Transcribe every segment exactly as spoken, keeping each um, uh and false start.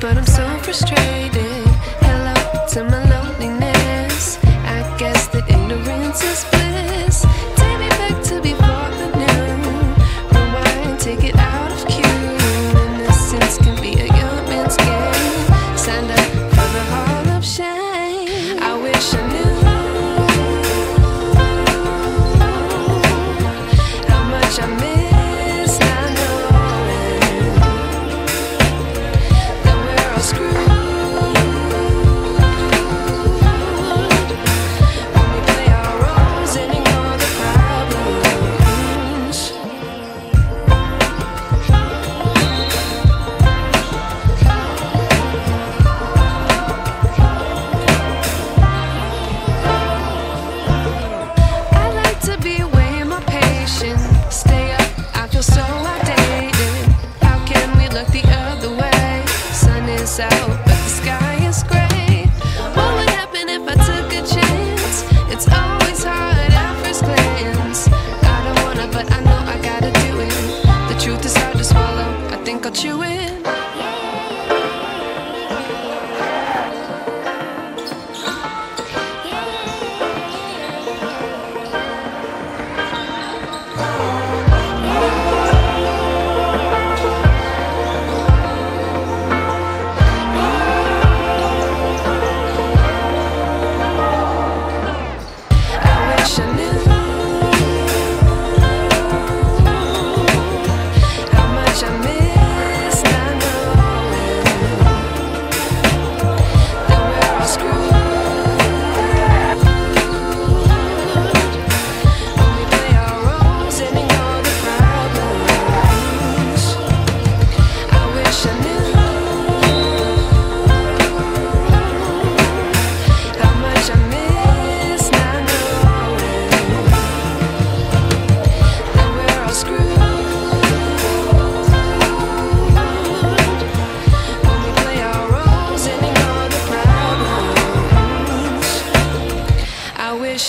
But I'm so frustrated. Hello to my loneliness. I guess that ignorance is bliss. Take me back to before the noon. Rewind, take it out of cue. Innocence can be a young man's game. Signed up for the hall of shame. I wish I knew how much I miss. Out, but the sky is gray. What would happen if I took a chance? It's always hard at first glance. I don't wanna, but I know I gotta do it. The truth is hard to swallow. I think I'll chew it.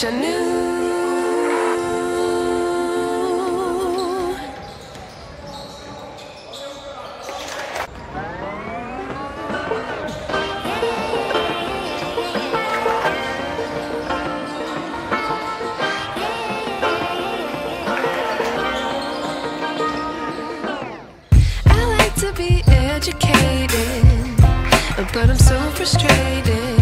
I knew. I like to be educated, but I'm so frustrated.